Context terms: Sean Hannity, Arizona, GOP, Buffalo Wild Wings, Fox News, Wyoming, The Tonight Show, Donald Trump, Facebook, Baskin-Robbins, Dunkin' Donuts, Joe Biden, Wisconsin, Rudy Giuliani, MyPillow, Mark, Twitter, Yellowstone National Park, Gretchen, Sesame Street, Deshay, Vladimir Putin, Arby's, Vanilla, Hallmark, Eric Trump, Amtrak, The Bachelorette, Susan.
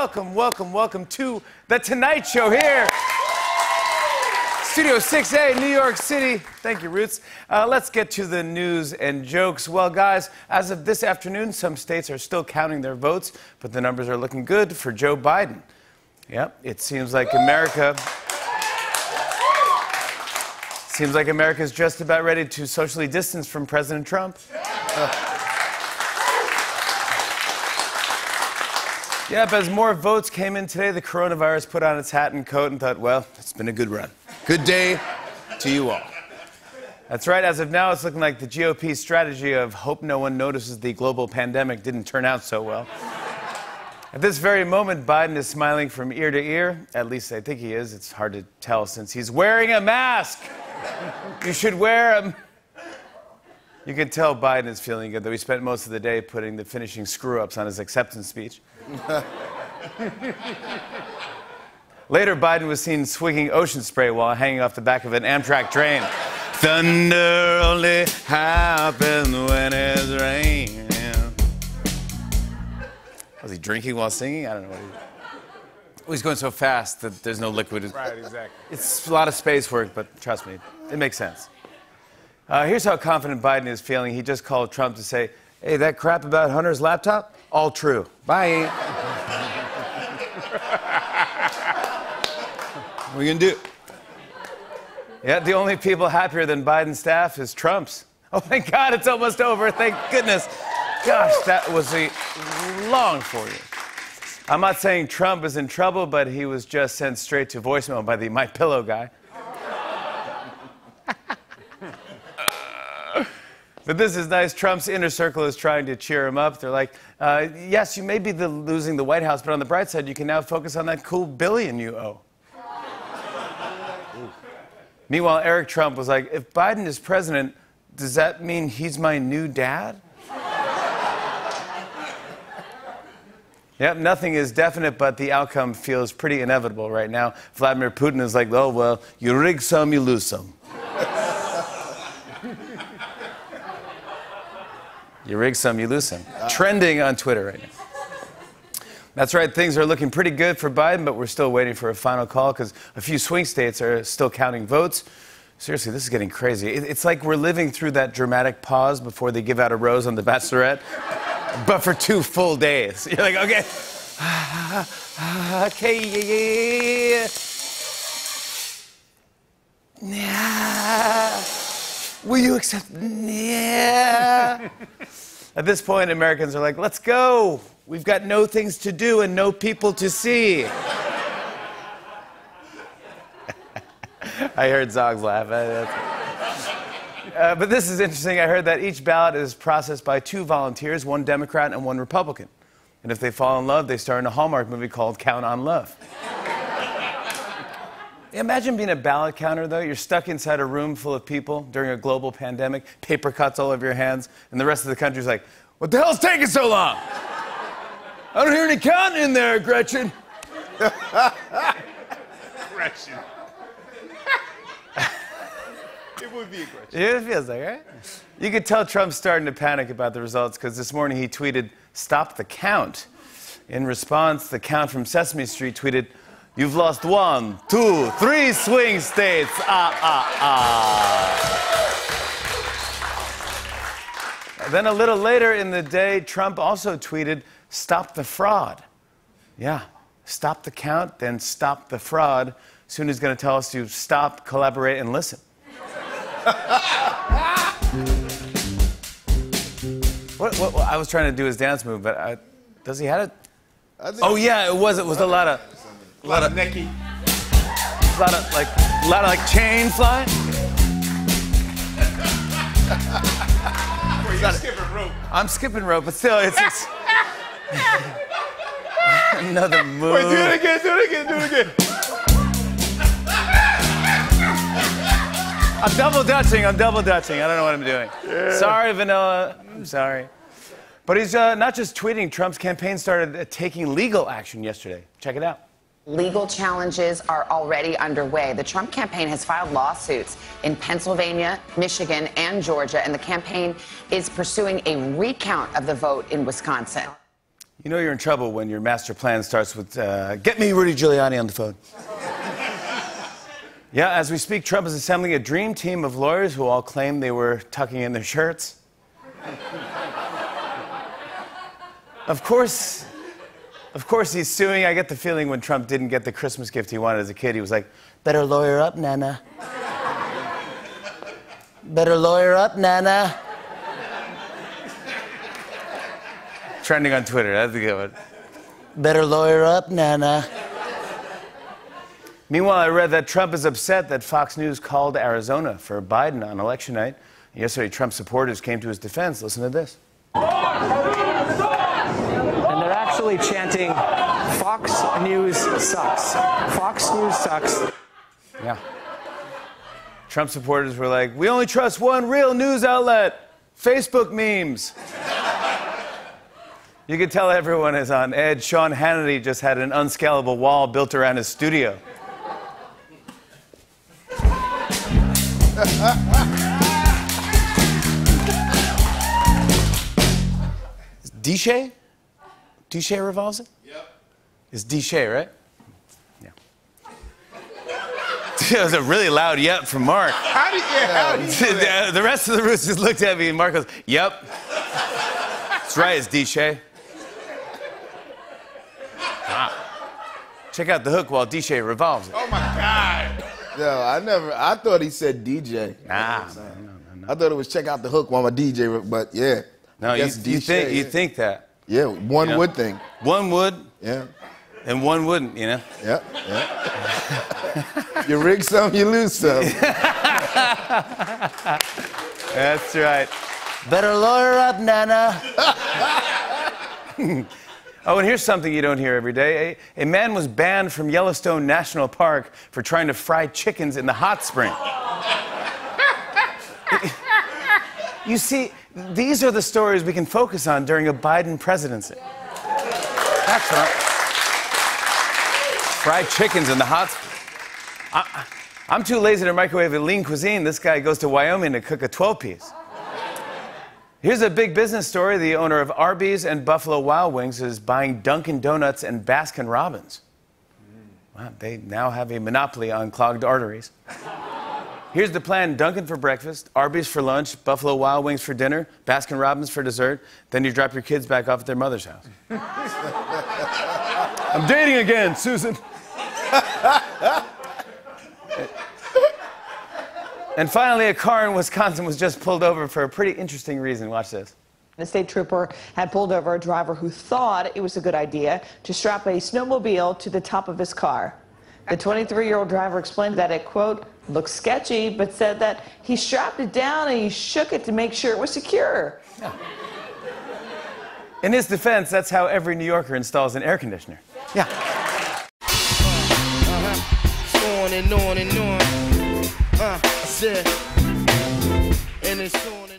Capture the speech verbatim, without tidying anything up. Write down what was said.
Welcome, welcome, welcome to The Tonight Show here. Studio six A, New York City. Thank you, Roots. Uh, let's get to the news and jokes. Well, guys, as of this afternoon, some states are still counting their votes, but the numbers are looking good for Joe Biden. Yep, it seems like America... Seems like America's just about ready to socially distance from President Trump. Uh, Yep, as more votes came in today, the coronavirus put on its hat and coat and thought, well, it's been a good run. Good day to you all. That's right, as of now, it's looking like the G O P strategy of hope no one notices the global pandemic didn't turn out so well. At this very moment, Biden is smiling from ear to ear. At least I think he is. It's hard to tell since he's wearing a mask. You should wear a... You can tell Biden is feeling good, though he spent most of the day putting the finishing screw-ups on his acceptance speech. Later, Biden was seen swigging ocean spray while hanging off the back of an Amtrak train. Thunder only happens when it's raining. Was he drinking while singing? I don't know what he was. Oh, he's going so fast that there's no liquid. Right, exactly. It's a lot of space work, but trust me, it makes sense. Uh, here's how confident Biden is feeling. He just called Trump to say, hey, that crap about Hunter's laptop, all true. Bye. What are you gonna do? Yeah, the only people happier than Biden's staff is Trump's. Oh, thank God, it's almost over. Thank goodness. Gosh, that was a long for you. I'm not saying Trump is in trouble, but he was just sent straight to voicemail by the MyPillow guy. But this is nice. Trump's inner circle is trying to cheer him up. They're like, uh, yes, you may be the, losing the White House, but on the bright side, you can now focus on that cool billion you owe. Meanwhile, Eric Trump was like, if Biden is president, does that mean he's my new dad? Yep, nothing is definite, but the outcome feels pretty inevitable right now. Vladimir Putin is like, oh, well, you rig some, you lose some. You rig some, you lose some. Uh, Trending on Twitter right now. That's right, things are looking pretty good for Biden, but we're still waiting for a final call because a few swing states are still counting votes. Seriously, this is getting crazy. It, it's like we're living through that dramatic pause before they give out a rose on The Bachelorette, but for two full days. You're like, okay. Okay, yeah, yeah, yeah. Will you accept? Yeah. At this point, Americans are like, let's go. We've got no things to do and no people to see. I heard Zog's laugh. Uh, but this is interesting. I heard that each ballot is processed by two volunteers, one Democrat and one Republican. And if they fall in love, they star in a Hallmark movie called Count on Love. Imagine being a ballot counter, though. You're stuck inside a room full of people during a global pandemic, paper cuts all over your hands, and the rest of the country's like, what the hell's taking so long? I don't hear any counting in there, Gretchen. Gretchen. It would be a Gretchen. It feels like, right? You could tell Trump's starting to panic about the results, because this morning he tweeted, stop the count. In response, the count from Sesame Street tweeted, you've lost one, two, three swing states. Ah, ah, ah. Then a little later in the day, Trump also tweeted, stop the fraud. Yeah, stop the count, then stop the fraud. Soon he's going to tell us to stop, collaborate, and listen. what, what, what I was trying to do his dance move, but I, does he have it? I think oh, yeah, it was. It was a lot of... A lot of necky. A lot of like, a lot of like chain flying. Boy, you're skipping rope. I'm skipping rope, but still, it's, it's... another move. Wait, do it again, do it again, do it again. I'm double dutching. I'm double dutching. I don't know what I'm doing. Yeah. Sorry, Vanilla. I'm sorry. But he's uh, not just tweeting. Trump's campaign started uh, taking legal action yesterday. Check it out. Legal challenges are already underway. The Trump campaign has filed lawsuits in Pennsylvania, Michigan, and Georgia, and the campaign is pursuing a recount of the vote in Wisconsin. You know you're in trouble when your master plan starts with, uh, get me Rudy Giuliani on the phone. Yeah, as we speak, Trump is assembling a dream team of lawyers who all claim they were tucking in their shirts. Of course, of course he's suing. I get the feeling when Trump didn't get the Christmas gift he wanted as a kid, he was like, better lawyer up, Nana. Better lawyer up, Nana. Trending on Twitter, that's a good one. Better lawyer up, Nana. Meanwhile, I read that Trump is upset that Fox News called Arizona for Biden on election night. And yesterday, Trump supporters came to his defense. Listen to this. And they're actually chanting, Fox News sucks. Fox News sucks. Yeah. Trump supporters were like, we only trust one real news outlet, Facebook memes. You can tell everyone is on edge. Sean Hannity just had an unscalable wall built around his studio. Is Deshay? Deshay revolves it? Yep. It's Deshay, right? Yeah. That was a really loud yep from Mark. How did you, how did you do that? The rest of the roots just looked at me and Mark goes, yep. That's right, it's Deshay. Ah. Check out the hook while Deshay revolves it. Oh my God. No, I never, I thought he said D J. Nah, no, no, no. I thought it was check out the hook while my D J, but yeah. No, you, you, think, you think that. Yeah, one yeah. would think. One would. Yeah. And one wouldn't, you know? Yeah, yeah. You rig some, you lose some. That's right. Better lawyer up, Nana. Oh, and here's something you don't hear every day. A, a man was banned from Yellowstone National Park for trying to fry chickens in the hot spring. You see, these are the stories we can focus on during a Biden presidency. That's right. Fried chickens in the hot spring. I, I'm too lazy to microwave a lean cuisine. This guy goes to Wyoming to cook a twelve-piece. Here's a big business story. The owner of Arby's and Buffalo Wild Wings is buying Dunkin' Donuts and Baskin-Robbins. Wow, they now have a monopoly on clogged arteries. Here's the plan. Dunkin' for breakfast, Arby's for lunch, Buffalo Wild Wings for dinner, Baskin-Robbins for dessert. Then you drop your kids back off at their mother's house. I'm dating again, Susan. And finally, a car in Wisconsin was just pulled over for a pretty interesting reason. Watch this. A state trooper had pulled over a driver who thought it was a good idea to strap a snowmobile to the top of his car. The twenty-three-year-old driver explained that it, quote, looked sketchy, but said that he strapped it down and he shook it to make sure it was secure. Yeah. In his defense, that's how every New Yorker installs an air conditioner. Yeah. Uh-huh. On and on and on. Uh, I said, and it's on.